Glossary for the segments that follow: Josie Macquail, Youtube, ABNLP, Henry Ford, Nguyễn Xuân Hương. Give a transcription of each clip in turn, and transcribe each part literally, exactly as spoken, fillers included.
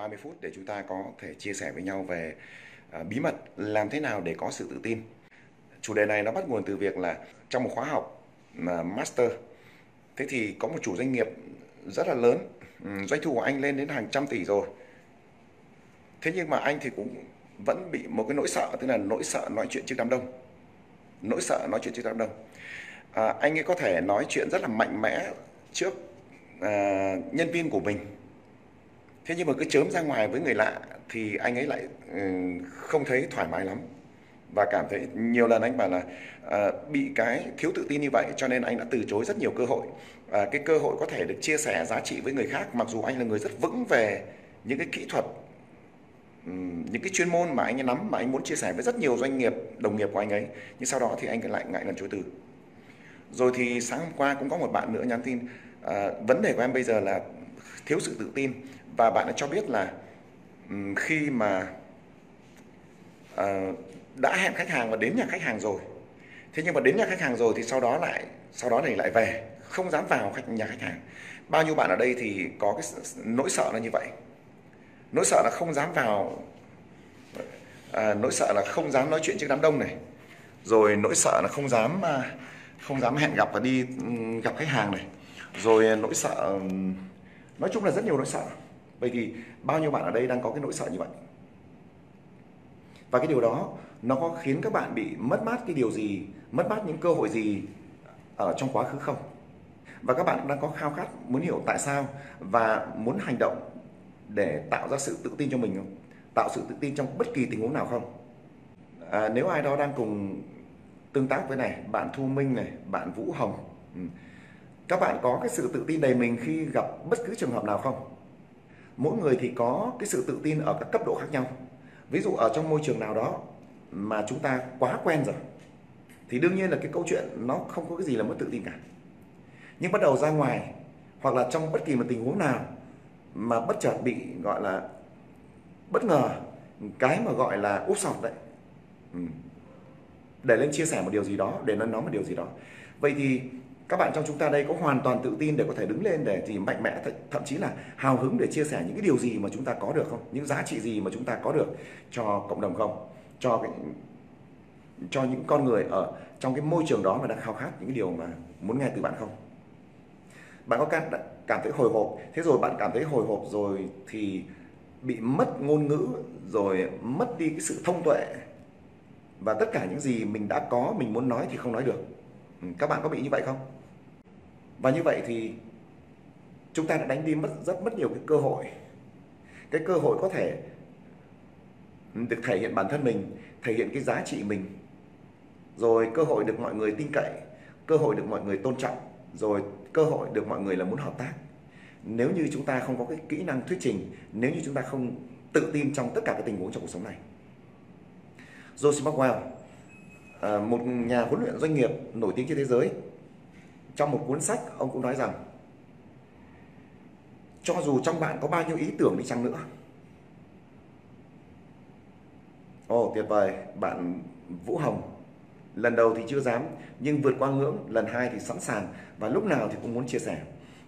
ba mươi phút để chúng ta có thể chia sẻ với nhau về uh, bí mật làm thế nào để có sự tự tin. Chủ đề này nó bắt nguồn từ việc là trong một khóa học uh, master, thế thì có một chủ doanh nghiệp rất là lớn, um, doanh thu của anh lên đến hàng trăm tỷ rồi. Thế nhưng mà anh thì cũng vẫn bị một cái nỗi sợ, tức là nỗi sợ nói chuyện trước đám đông. Nỗi sợ nói chuyện trước đám đông. À, anh ấy có thể nói chuyện rất là mạnh mẽ trước à, nhân viên của mình. Thế nhưng mà cứ chớm ra ngoài với người lạ thì anh ấy lại um, không thấy thoải mái lắm. Và cảm thấy nhiều lần anh bảo là à, bị cái thiếu tự tin như vậy cho nên anh đã từ chối rất nhiều cơ hội. À, cái cơ hội có thể được chia sẻ giá trị với người khác, mặc dù anh là người rất vững về những cái kỹ thuật, những cái chuyên môn mà anh ấy nắm, mà anh muốn chia sẻ với rất nhiều doanh nghiệp, đồng nghiệp của anh ấy. Nhưng sau đó thì anh lại ngại ngần chối từ. Rồi thì sáng hôm qua cũng có một bạn nữa nhắn tin à, vấn đề của em bây giờ là thiếu sự tự tin. Và bạn đã cho biết là um, khi mà à, đã hẹn khách hàng và đến nhà khách hàng rồi, thế nhưng mà đến nhà khách hàng rồi thì sau đó lại sau đó thì lại về, không dám vào khách, nhà khách hàng. Bao nhiêu bạn ở đây thì có cái nỗi sợ là như vậy. Nỗi sợ là không dám vào, à, nỗi sợ là không dám nói chuyện trước đám đông này, rồi nỗi sợ là không dám không dám hẹn gặp và đi gặp khách hàng này, rồi nỗi sợ, nói chung là rất nhiều nỗi sợ. Vậy thì bao nhiêu bạn ở đây đang có cái nỗi sợ như vậy? Và cái điều đó nó có khiến các bạn bị mất mát cái điều gì, mất mát những cơ hội gì ở trong quá khứ không? Và các bạn đang có khao khát muốn hiểu tại sao và muốn hành động để tạo ra sự tự tin cho mình không? Tạo sự tự tin trong bất kỳ tình huống nào không? À, nếu ai đó đang cùng tương tác với này, bạn Thu Minh này, bạn Vũ Hồng, ừ. các bạn có cái sự tự tin đầy mình khi gặp bất cứ trường hợp nào không? Mỗi người thì có cái sự tự tin ở các cấp độ khác nhau. Ví dụ ở trong môi trường nào đó mà chúng ta quá quen rồi, thì đương nhiên là cái câu chuyện nó không có cái gì là mất tự tin cả. Nhưng bắt đầu ra ngoài, hoặc là trong bất kỳ một tình huống nào mà bất chợt bị gọi là bất ngờ, cái mà gọi là úp sọt đấy, ừ. để lên chia sẻ một điều gì đó, để nói nói một điều gì đó. Vậy thì các bạn trong chúng ta đây có hoàn toàn tự tin để có thể đứng lên, để thì mạnh mẽ, thậm chí là hào hứng để chia sẻ những cái điều gì mà chúng ta có được không? Những giá trị gì mà chúng ta có được cho cộng đồng không? Cho cái, cho những con người ở trong cái môi trường đó mà đang khao khát những cái điều mà muốn nghe từ bạn không? Bạn có cảm thấy hồi hộp, thế rồi bạn cảm thấy hồi hộp rồi thì bị mất ngôn ngữ, rồi mất đi cái sự thông tuệ, và tất cả những gì mình đã có, mình muốn nói thì không nói được. Các bạn có bị như vậy không? Và như vậy thì chúng ta đã đánh đi mất rất mất nhiều cái cơ hội. Cái cơ hội có thể được thể hiện bản thân mình, thể hiện cái giá trị mình, rồi cơ hội được mọi người tin cậy, cơ hội được mọi người tôn trọng, rồi cơ hội được mọi người là muốn hợp tác. Nếu như chúng ta không có cái kỹ năng thuyết trình, nếu như chúng ta không tự tin trong tất cả các tình huống trong cuộc sống này. Josie Macquail, một nhà huấn luyện doanh nghiệp nổi tiếng trên thế giới, trong một cuốn sách ông cũng nói rằng cho dù trong bạn có bao nhiêu ý tưởng đi chăng nữa. Ồ, tuyệt vời, bạn Vũ Hồng. Lần đầu thì chưa dám, nhưng vượt qua ngưỡng, lần hai thì sẵn sàng, và lúc nào thì cũng muốn chia sẻ.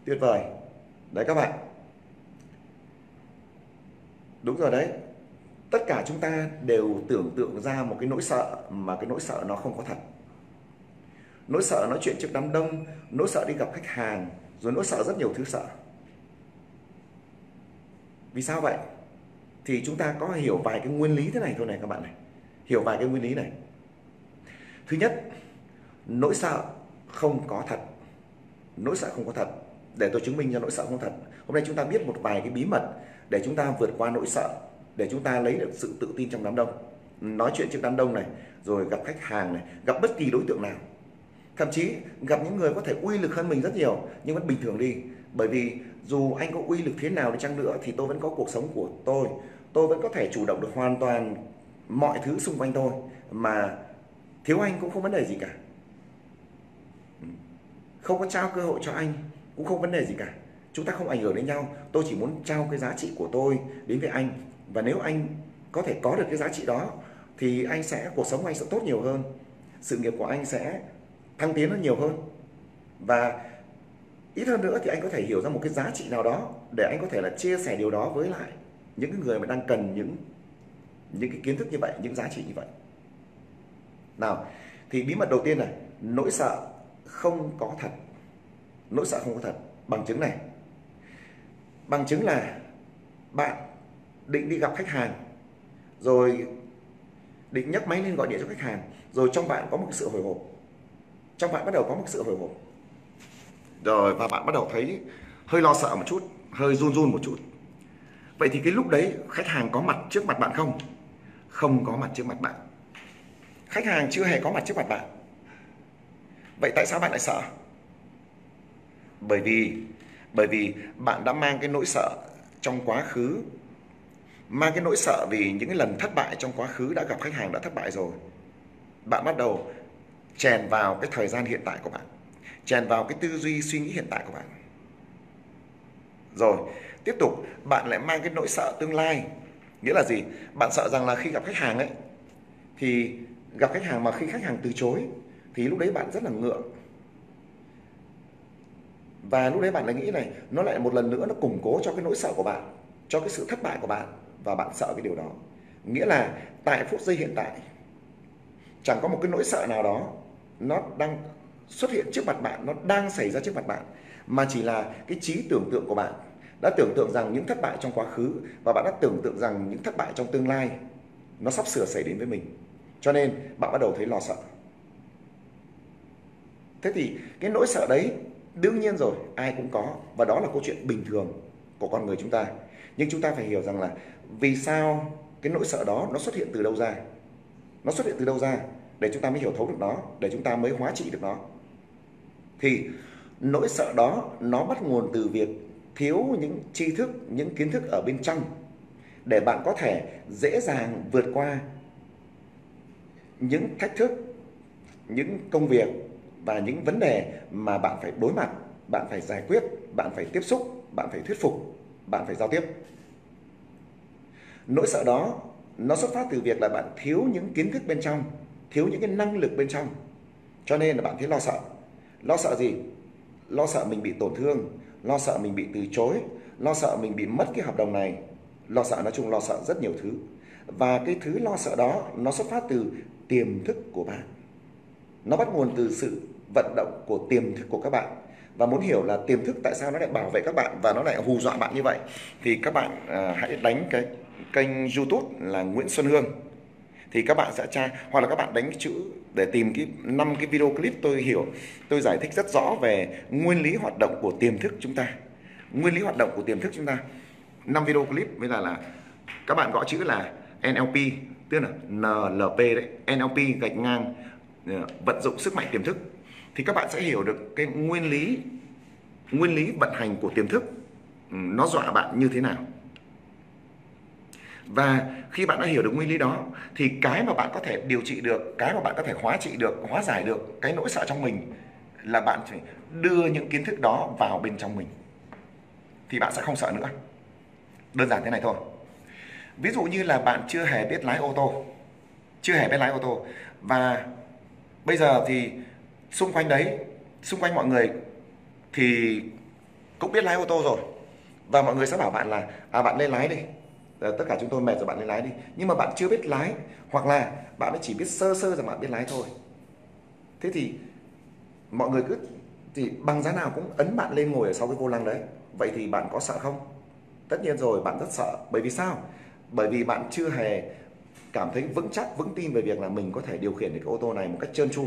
Tuyệt vời. Đấy các bạn. Đúng rồi đấy. Tất cả chúng ta đều tưởng tượng ra một cái nỗi sợ, mà cái nỗi sợ nó không có thật. Nỗi sợ nói chuyện trước đám đông, nỗi sợ đi gặp khách hàng, rồi nỗi sợ rất nhiều thứ sợ. Vì sao vậy? Thì chúng ta có hiểu vài cái nguyên lý thế này thôi này các bạn này. Hiểu vài cái nguyên lý này. Thứ nhất, nỗi sợ không có thật. Nỗi sợ không có thật. Để tôi chứng minh cho nỗi sợ không thật. Hôm nay chúng ta biết một vài cái bí mật để chúng ta vượt qua nỗi sợ, để chúng ta lấy được sự tự tin trong đám đông. Nói chuyện trước đám đông này, rồi gặp khách hàng này, gặp bất kỳ đối tượng nào. Thậm chí gặp những người có thể uy lực hơn mình rất nhiều, nhưng vẫn bình thường đi. Bởi vì dù anh có uy lực thế nào đi chăng nữa thì tôi vẫn có cuộc sống của tôi. Tôi vẫn có thể chủ động được hoàn toàn mọi thứ xung quanh tôi, mà thiếu anh cũng không vấn đề gì cả. Không có trao cơ hội cho anh cũng không vấn đề gì cả. Chúng ta không ảnh hưởng đến nhau. Tôi chỉ muốn trao cái giá trị của tôi đến với anh. Và nếu anh có thể có được cái giá trị đó thì anh sẽ, cuộc sống của anh sẽ tốt nhiều hơn. Sự nghiệp của anh sẽ thăng tiến hơn nhiều hơn. Và ít hơn nữa thì anh có thể hiểu ra một cái giá trị nào đó để anh có thể là chia sẻ điều đó với lại những người mà đang cần những những cái kiến thức như vậy, những giá trị như vậy. Nào, thì bí mật đầu tiên này, nỗi sợ không có thật. Nỗi sợ không có thật. Bằng chứng này, bằng chứng là bạn định đi gặp khách hàng, rồi định nhấc máy lên gọi điện cho khách hàng, rồi trong bạn có một sự hồi hộp. Trong bạn bắt đầu có một sự hồi hộp rồi, và bạn bắt đầu thấy hơi lo sợ một chút, hơi run run một chút. Vậy thì cái lúc đấy khách hàng có mặt trước mặt bạn không? Không có mặt trước mặt bạn. Khách hàng chưa hề có mặt trước mặt bạn. Vậy tại sao bạn lại sợ? Bởi vì bởi vì bạn đã mang cái nỗi sợ trong quá khứ, mang cái nỗi sợ vì những cái lần thất bại trong quá khứ đã gặp khách hàng đã thất bại rồi. Bạn bắt đầu chèn vào cái thời gian hiện tại của bạn, chèn vào cái tư duy suy nghĩ hiện tại của bạn. Rồi, tiếp tục bạn lại mang cái nỗi sợ tương lai. Nghĩa là gì? Bạn sợ rằng là khi gặp khách hàng ấy, thì gặp khách hàng mà khi khách hàng từ chối, thì lúc đấy bạn rất là ngượng. Và lúc đấy bạn lại nghĩ này, nó lại một lần nữa nó củng cố cho cái nỗi sợ của bạn, cho cái sự thất bại của bạn, và bạn sợ cái điều đó. Nghĩa là tại phút giây hiện tại, chẳng có một cái nỗi sợ nào đó nó đang xuất hiện trước mặt bạn, nó đang xảy ra trước mặt bạn, mà chỉ là cái trí tưởng tượng của bạn đã tưởng tượng rằng những thất bại trong quá khứ, và bạn đã tưởng tượng rằng những thất bại trong tương lai nó sắp sửa xảy đến với mình. Cho nên bạn bắt đầu thấy lo sợ. Thế thì cái nỗi sợ đấy đương nhiên rồi, ai cũng có, và đó là câu chuyện bình thường của con người chúng ta. Nhưng chúng ta phải hiểu rằng là vì sao cái nỗi sợ đó nó xuất hiện từ đâu ra, nó xuất hiện từ đâu ra để chúng ta mới hiểu thấu được nó, để chúng ta mới hóa trị được nó. Thì nỗi sợ đó nó bắt nguồn từ việc thiếu những tri thức, những kiến thức ở bên trong để bạn có thể dễ dàng vượt qua những thách thức, những công việc và những vấn đề mà bạn phải đối mặt, bạn phải giải quyết, bạn phải tiếp xúc, bạn phải thuyết phục, bạn phải giao tiếp. Nỗi sợ đó nó xuất phát từ việc là bạn thiếu những kiến thức bên trong, thiếu những cái năng lực bên trong. Cho nên là bạn thấy lo sợ. Lo sợ gì? Lo sợ mình bị tổn thương, lo sợ mình bị từ chối, lo sợ mình bị mất cái hợp đồng này. Lo sợ, nói chung lo sợ rất nhiều thứ. Và cái thứ lo sợ đó nó xuất phát từ tiềm thức của bạn. Nó bắt nguồn từ sự vận động của tiềm thức của các bạn. Và muốn hiểu là tiềm thức tại sao nó lại bảo vệ các bạn và nó lại hù dọa bạn như vậy, thì các bạn à, hãy đánh cái kênh YouTube là Nguyễn Xuân Hương, thì các bạn sẽ tra, hoặc là các bạn đánh cái chữ để tìm cái năm cái video clip tôi hiểu, tôi giải thích rất rõ về nguyên lý hoạt động của tiềm thức chúng ta. Nguyên lý hoạt động của tiềm thức chúng ta, năm video clip, với là là các bạn gõ chữ là en lờ pê, tức là en lờ pê đấy, en lờ pê gạch ngang vận dụng sức mạnh tiềm thức, thì các bạn sẽ hiểu được cái nguyên lý nguyên lý vận hành của tiềm thức, nó dọa bạn như thế nào. Và khi bạn đã hiểu được nguyên lý đó, thì cái mà bạn có thể điều trị được, cái mà bạn có thể hóa trị được, hóa giải được cái nỗi sợ trong mình là bạn phải đưa những kiến thức đó vào bên trong mình, thì bạn sẽ không sợ nữa. Đơn giản thế này thôi. Ví dụ như là bạn chưa hề biết lái ô tô, chưa hề biết lái ô tô, và bây giờ thì xung quanh đấy, xung quanh mọi người thì cũng biết lái ô tô rồi, và mọi người sẽ bảo bạn là à, bạn lên lái đi, tất cả chúng tôi mệt rồi, bạn lên lái đi. Nhưng mà bạn chưa biết lái, hoặc là bạn chỉ biết sơ sơ rằng bạn biết lái thôi. Thế thì mọi người cứ thì bằng giá nào cũng ấn bạn lên ngồi ở sau cái vô lăng đấy. Vậy thì bạn có sợ không? Tất nhiên rồi, bạn rất sợ. Bởi vì sao? Bởi vì bạn chưa hề cảm thấy vững chắc, vững tin về việc là mình có thể điều khiển được cái ô tô này một cách trơn tru.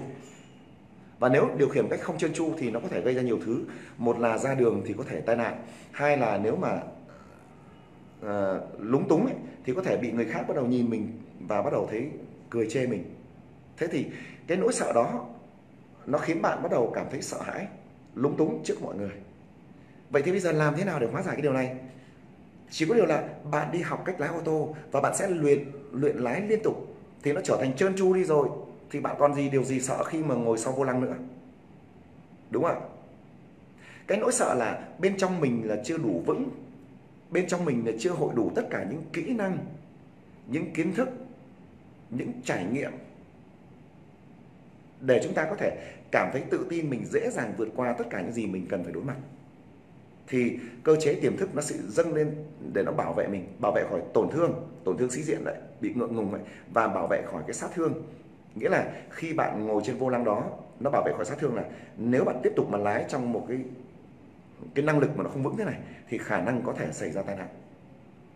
Và nếu điều khiển một cách không trơn tru thì nó có thể gây ra nhiều thứ. Một là ra đường thì có thể tai nạn, hai là nếu mà À, lúng túng ấy, thì có thể bị người khác bắt đầu nhìn mình và bắt đầu thấy cười chê mình. Thế thì cái nỗi sợ đó nó khiến bạn bắt đầu cảm thấy sợ hãi, lúng túng trước mọi người. Vậy thì bây giờ làm thế nào để hóa giải cái điều này? Chỉ có điều là bạn đi học cách lái ô tô, và bạn sẽ luyện luyện lái liên tục, thì nó trở thành trơn tru đi rồi, thì bạn còn gì điều gì sợ khi mà ngồi sau vô lăng nữa, đúng không ạ? Cái nỗi sợ là bên trong mình là chưa đủ vững, bên trong mình là chưa hội đủ tất cả những kỹ năng, những kiến thức, những trải nghiệm để chúng ta có thể cảm thấy tự tin, mình dễ dàng vượt qua tất cả những gì mình cần phải đối mặt. thì cơ chế tiềm thức nó sẽ dâng lên để nó bảo vệ mình, bảo vệ khỏi tổn thương, tổn thương sĩ diện đấy, bị ngượng ngùng đấy, và bảo vệ khỏi cái sát thương. Nghĩa là khi bạn ngồi trên vô lăng đó, nó bảo vệ khỏi sát thương là nếu bạn tiếp tục mà lái trong một cái cái năng lực mà nó không vững thế này thì khả năng có thể xảy ra tai nạn.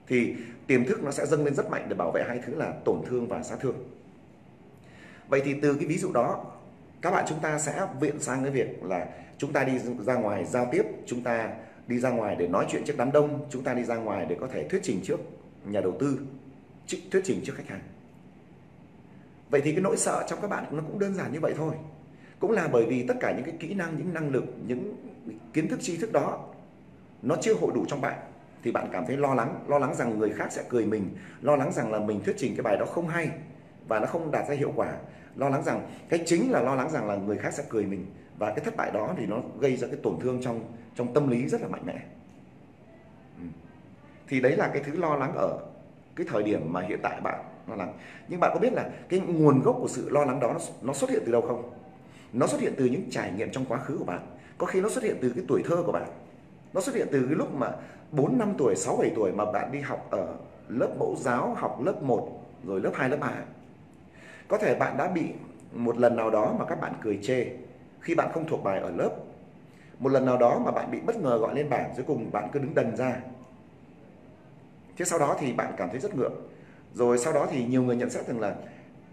Thì tiềm thức nó sẽ dâng lên rất mạnh để bảo vệ hai thứ là tổn thương và sát thương. Vậy thì từ cái ví dụ đó, các bạn chúng ta sẽ viện sang cái việc là chúng ta đi ra ngoài giao tiếp, chúng ta đi ra ngoài để nói chuyện trước đám đông, chúng ta đi ra ngoài để có thể thuyết trình trước nhà đầu tư, thuyết trình trước khách hàng. Vậy thì cái nỗi sợ trong các bạn nó cũng đơn giản như vậy thôi. Cũng là bởi vì tất cả những cái kỹ năng, những năng lực, những kiến thức, tri thức đó nó chưa hội đủ trong bạn. Thì bạn cảm thấy lo lắng, lo lắng rằng người khác sẽ cười mình, lo lắng rằng là mình thuyết trình cái bài đó không hay và nó không đạt ra hiệu quả, lo lắng rằng cái chính là lo lắng rằng là người khác sẽ cười mình, và cái thất bại đó thì nó gây ra cái tổn thương trong trong tâm lý rất là mạnh mẽ. Thì đấy là cái thứ lo lắng ở cái thời điểm mà hiện tại bạn lo lắng. Nhưng bạn có biết là cái nguồn gốc của sự lo lắng đó nó, nó xuất hiện từ đâu không? Nó xuất hiện từ những trải nghiệm trong quá khứ của bạn. Có khi nó xuất hiện từ cái tuổi thơ của bạn. Nó xuất hiện từ cái lúc mà bốn năm tuổi, sáu bảy tuổi mà bạn đi học ở lớp mẫu giáo, học lớp một, rồi lớp hai, lớp ba. Có thể bạn đã bị một lần nào đó mà các bạn cười chê khi bạn không thuộc bài ở lớp. Một lần nào đó mà bạn bị bất ngờ gọi lên bảng, cuối cùng bạn cứ đứng đần ra. Thế sau đó thì bạn cảm thấy rất ngượng. Rồi sau đó thì nhiều người nhận xét rằng là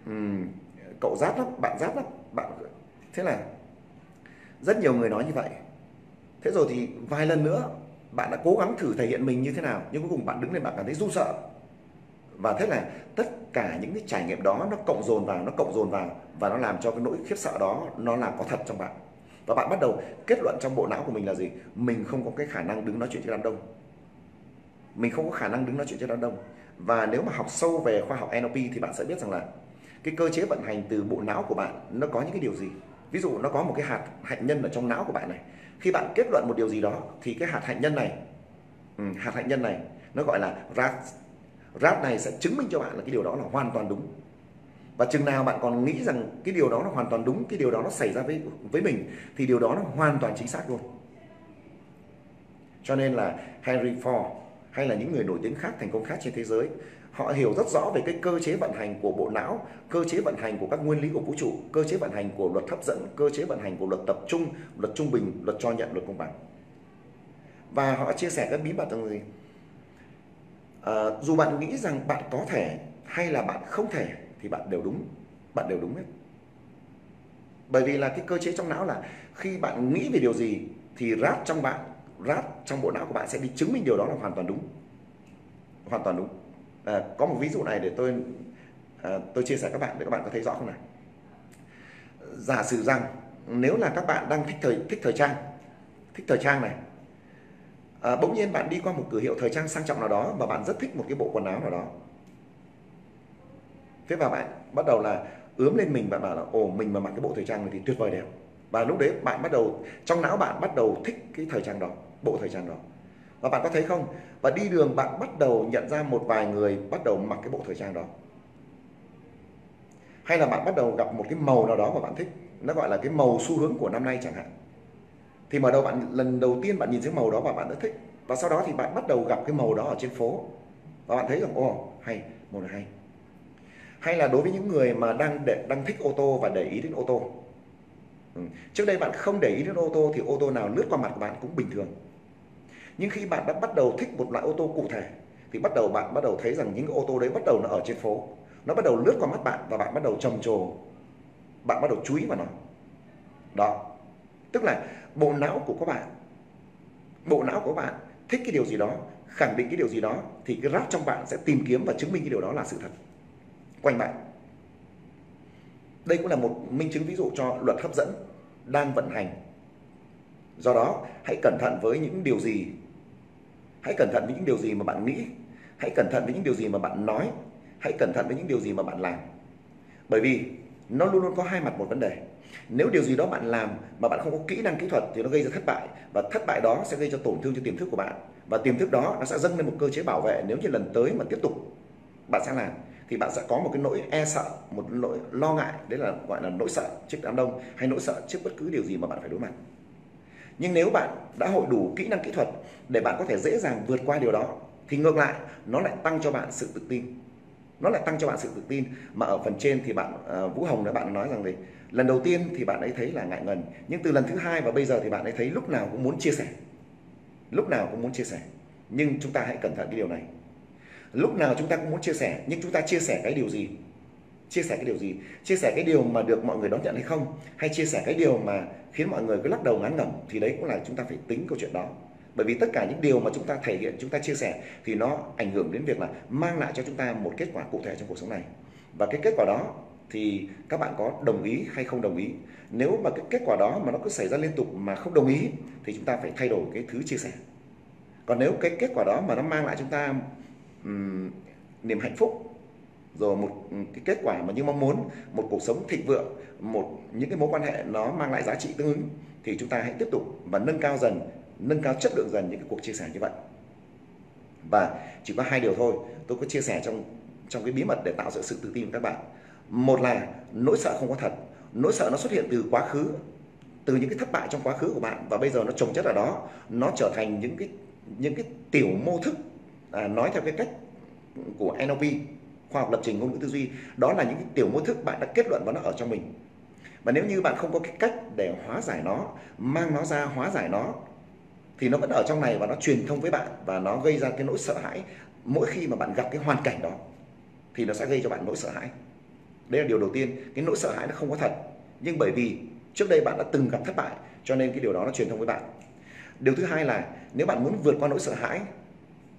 um, cậu rát lắm, bạn rát lắm, bạn... Thế là rất nhiều người nói như vậy. Thế rồi thì vài lần nữa bạn đã cố gắng thử thể hiện mình như thế nào, nhưng cuối cùng bạn đứng lên bạn cảm thấy run sợ. Và thế là tất cả những cái trải nghiệm đó nó cộng dồn vào, nó cộng dồn vào và nó làm cho cái nỗi khiếp sợ đó nó là có thật trong bạn. Và bạn bắt đầu kết luận trong bộ não của mình là gì? Mình không có cái khả năng đứng nói chuyện trước đám đông. Mình không có khả năng đứng nói chuyện trước đám đông. Và nếu mà học sâu về khoa học en lờ pê thì bạn sẽ biết rằng là cái cơ chế vận hành từ bộ não của bạn nó có những cái điều gì. Ví dụ nó có một cái hạt hạt nhân ở trong não của bạn này. Khi bạn kết luận một điều gì đó thì cái hạt hạt nhân này, hạt hạt nhân này nó gọi là rát. Rát này sẽ chứng minh cho bạn là cái điều đó là hoàn toàn đúng. Và chừng nào bạn còn nghĩ rằng cái điều đó nó hoàn toàn đúng, cái điều đó nó xảy ra với với mình thì điều đó nó hoàn toàn chính xác luôn. Cho nên là Henry Ford hay là những người nổi tiếng khác, thành công khác trên thế giới, họ hiểu rất rõ về cái cơ chế vận hành của bộ não, cơ chế vận hành của các nguyên lý của vũ trụ, cơ chế vận hành của luật hấp dẫn, cơ chế vận hành của luật tập trung, luật trung bình, luật cho nhận, luật công bằng. Và họ chia sẻ các bí mật rằng gì? À, dù bạn nghĩ rằng bạn có thể hay là bạn không thể thì bạn đều đúng, bạn đều đúng hết. Bởi vì là cái cơ chế trong não là khi bạn nghĩ về điều gì thì rát trong bạn, rát trong bộ não của bạn sẽ đi chứng minh điều đó là hoàn toàn đúng, hoàn toàn đúng. À, có một ví dụ này để tôi à, tôi chia sẻ các bạn để các bạn có thấy rõ không nào. Giả sử rằng nếu là các bạn đang thích thời thích thời trang, thích thời trang này, à, bỗng nhiên bạn đi qua một cửa hiệu thời trang sang trọng nào đó và bạn rất thích một cái bộ quần áo nào đó. Thế và bạn bắt đầu là ướm lên mình, bạn bảo là ồ, mình mà mặc cái bộ thời trang này thì tuyệt vời đẹp. Và lúc đấy bạn bắt đầu, trong não bạn bắt đầu thích cái thời trang đó, bộ thời trang đó. Và bạn có thấy không? Và đi đường bạn bắt đầu nhận ra một vài người bắt đầu mặc cái bộ thời trang đó. Hay là bạn bắt đầu gặp một cái màu nào đó mà bạn thích. Nó gọi là cái màu xu hướng của năm nay chẳng hạn. Thì mở đầu bạn, lần đầu tiên bạn nhìn thấy màu đó và bạn rất thích. Và sau đó thì bạn bắt đầu gặp cái màu đó ở trên phố. Và bạn thấy rằng ồ, hay, màu này hay. Hay là đối với những người mà đang, để, đang thích ô tô và để ý đến ô tô. Ừ. Trước đây bạn không để ý đến ô tô thì ô tô nào lướt qua mặt của bạn cũng bình thường. Nhưng khi bạn đã bắt đầu thích một loại ô tô cụ thể thì bắt đầu bạn bắt đầu thấy rằng những ô tô đấy bắt đầu nó ở trên phố, nó bắt đầu lướt qua mắt bạn và bạn bắt đầu trầm trồ, bạn bắt đầu chú ý vào nó. Đó, tức là bộ não của các bạn, bộ não của bạn thích cái điều gì đó, khẳng định cái điều gì đó thì cái rát trong bạn sẽ tìm kiếm và chứng minh cái điều đó là sự thật quanh bạn. Đây cũng là một minh chứng ví dụ cho luật hấp dẫn đang vận hành. Do đó, hãy cẩn thận với những điều gì, hãy cẩn thận với những điều gì mà bạn nghĩ, hãy cẩn thận với những điều gì mà bạn nói, hãy cẩn thận với những điều gì mà bạn làm. Bởi vì nó luôn luôn có hai mặt một vấn đề. Nếu điều gì đó bạn làm mà bạn không có kỹ năng kỹ thuật thì nó gây ra thất bại, và thất bại đó sẽ gây cho tổn thương cho tiềm thức của bạn, và tiềm thức đó nó sẽ dâng lên một cơ chế bảo vệ. Nếu như lần tới mà tiếp tục bạn sẽ làm thì bạn sẽ có một cái nỗi e sợ, một nỗi lo ngại, đấy là gọi là nỗi sợ trước đám đông hay nỗi sợ trước bất cứ điều gì mà bạn phải đối mặt. Nhưng nếu bạn đã hội đủ kỹ năng kỹ thuật để bạn có thể dễ dàng vượt qua điều đó, thì ngược lại nó lại tăng cho bạn sự tự tin. Nó lại tăng cho bạn sự tự tin. Mà ở phần trên thì bạn Vũ Hồng đã bạn nói rằng gì? Lần đầu tiên thì bạn ấy thấy là ngại ngần, nhưng từ lần thứ hai và bây giờ thì bạn ấy thấy lúc nào cũng muốn chia sẻ. Lúc nào cũng muốn chia sẻ. Nhưng chúng ta hãy cẩn thận cái điều này. Lúc nào chúng ta cũng muốn chia sẻ, nhưng chúng ta chia sẻ cái điều gì? Chia sẻ cái điều gì? Chia sẻ cái điều mà được mọi người đón nhận hay không? Hay chia sẻ cái điều mà khiến mọi người cứ lắc đầu ngán ngẩm? Thì đấy cũng là chúng ta phải tính câu chuyện đó. Bởi vì tất cả những điều mà chúng ta thể hiện, chúng ta chia sẻ thì nó ảnh hưởng đến việc là mang lại cho chúng ta một kết quả cụ thể trong cuộc sống này. Và cái kết quả đó thì các bạn có đồng ý hay không đồng ý? Nếu mà cái kết quả đó mà nó cứ xảy ra liên tục mà không đồng ý thì chúng ta phải thay đổi cái thứ chia sẻ. Còn nếu cái kết quả đó mà nó mang lại chúng ta um, niềm hạnh phúc, rồi một cái kết quả mà như mong muốn, một cuộc sống thịnh vượng, một những cái mối quan hệ nó mang lại giá trị tương ứng, thì chúng ta hãy tiếp tục và nâng cao dần, nâng cao chất lượng dần những cái cuộc chia sẻ như vậy. Và chỉ có hai điều thôi tôi có chia sẻ trong trong cái bí mật để tạo ra sự tự tin của các bạn. Một là nỗi sợ không có thật. Nỗi sợ nó xuất hiện từ quá khứ, từ những cái thất bại trong quá khứ của bạn, và bây giờ nó chồng chất ở đó, nó trở thành những cái những cái tiểu mô thức à, nói theo cái cách của en lờ pê, khoa học lập trình ngôn ngữ tư duy, đó là những cái tiểu mô thức bạn đã kết luận và nó ở trong mình. Và nếu như bạn không có cái cách để hóa giải nó, mang nó ra hóa giải nó, thì nó vẫn ở trong này và nó truyền thông với bạn, và nó gây ra cái nỗi sợ hãi. Mỗi khi mà bạn gặp cái hoàn cảnh đó thì nó sẽ gây cho bạn nỗi sợ hãi. Đây là điều đầu tiên, cái nỗi sợ hãi nó không có thật, nhưng bởi vì trước đây bạn đã từng gặp thất bại cho nên cái điều đó nó truyền thông với bạn. Điều thứ hai là nếu bạn muốn vượt qua nỗi sợ hãi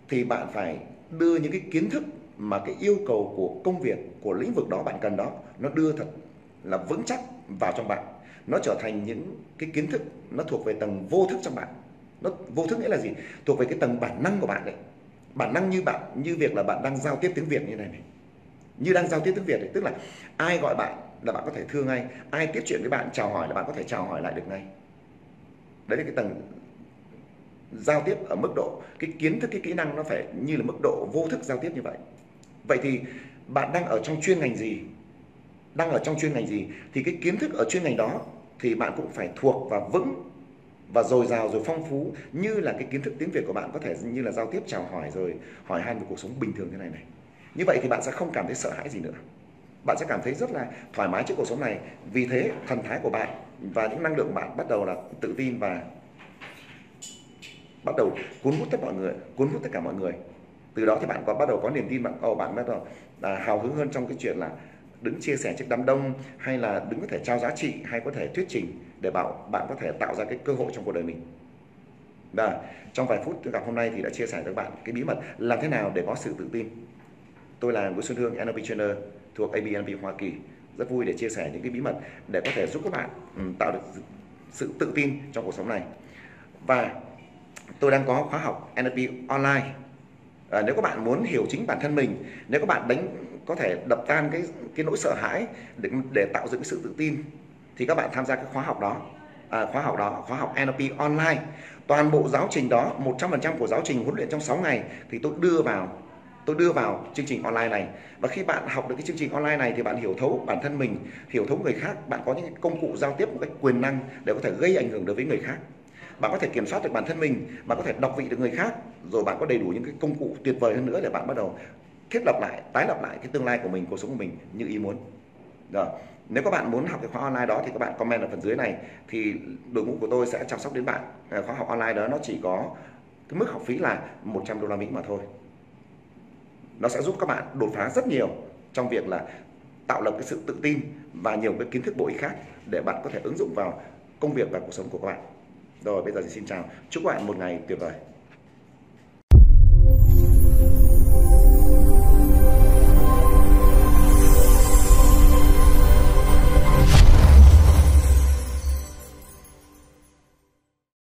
thì bạn phải đưa những cái kiến thức mà cái yêu cầu của công việc, của lĩnh vực đó bạn cần đó, nó đưa thật là vững chắc vào trong bạn. Nó trở thành những cái kiến thức, nó thuộc về tầng vô thức trong bạn. Nó vô thức nghĩa là gì? Thuộc về cái tầng bản năng của bạn đấy. Bản năng như bạn, như việc là bạn đang giao tiếp tiếng Việt như này này. Như đang giao tiếp tiếng Việt đấy, tức là ai gọi bạn là bạn có thể thưa ngay, ai tiếp chuyện với bạn chào hỏi là bạn có thể chào hỏi lại được ngay. Đấy là cái tầng giao tiếp ở mức độ, cái kiến thức, cái kỹ năng nó phải như là mức độ vô thức giao tiếp như vậy. Vậy thì bạn đang ở trong chuyên ngành gì? Đang ở trong chuyên ngành gì? Thì cái kiến thức ở chuyên ngành đó thì bạn cũng phải thuộc và vững và dồi dào rồi phong phú, như là cái kiến thức tiếng Việt của bạn có thể như là giao tiếp chào hỏi rồi hỏi han về cuộc sống bình thường thế này này. Như vậy thì bạn sẽ không cảm thấy sợ hãi gì nữa. Bạn sẽ cảm thấy rất là thoải mái trước cuộc sống này. Vì thế thần thái của bạn và những năng lượng của bạn bắt đầu là tự tin và bắt đầu cuốn hút tất mọi người, cuốn hút tất cả mọi người. Từ đó thì bạn có bắt đầu có niềm tin, bạn oh, bạn bắt đầu à, hào hứng hơn trong cái chuyện là đứng chia sẻ trước đám đông, hay là đứng có thể trao giá trị, hay có thể thuyết trình để bảo bạn có thể tạo ra cái cơ hội trong cuộc đời mình. Và trong vài phút tôi gặp hôm nay thì đã chia sẻ với bạn cái bí mật làm thế nào để có sự tự tin. Tôi là Nguyễn Xuân Hương, en lờ pê Trainer thuộc a bê en lờ pê Hoa Kỳ. Rất vui để chia sẻ những cái bí mật để có thể giúp các bạn tạo được sự tự tin trong cuộc sống này. Và tôi đang có khóa học en lờ pê online. À, nếu các bạn muốn hiểu chính bản thân mình, nếu các bạn đánh có thể đập tan cái cái nỗi sợ hãi để, để tạo dựng sự tự tin, thì các bạn tham gia cái khóa học đó, à, khóa học đó, khóa học en lờ pê online. Toàn bộ giáo trình đó, một trăm phần trăm của giáo trình huấn luyện trong sáu ngày thì tôi đưa vào, tôi đưa vào chương trình online này. Và khi bạn học được cái chương trình online này thì bạn hiểu thấu bản thân mình, hiểu thấu người khác, bạn có những công cụ giao tiếp một cách quyền năng để có thể gây ảnh hưởng đối với người khác. Bạn có thể kiểm soát được bản thân mình, bạn có thể đọc vị được người khác, rồi bạn có đầy đủ những cái công cụ tuyệt vời hơn nữa để bạn bắt đầu thiết lập lại, tái lập lại cái tương lai của mình, cuộc sống của mình như ý muốn. Rồi, nếu các bạn muốn học cái khóa online đó thì các bạn comment ở phần dưới này, thì đội ngũ của tôi sẽ chăm sóc đến bạn. Khóa học online đó nó chỉ có cái mức học phí là một trăm đô la Mỹ mà thôi. Nó sẽ giúp các bạn đột phá rất nhiều trong việc là tạo lập cái sự tự tin và nhiều cái kiến thức bổ ích khác để bạn có thể ứng dụng vào công việc và cuộc sống của các bạn. Rồi bây giờ thì xin chào, chúc các bạn một ngày tuyệt vời.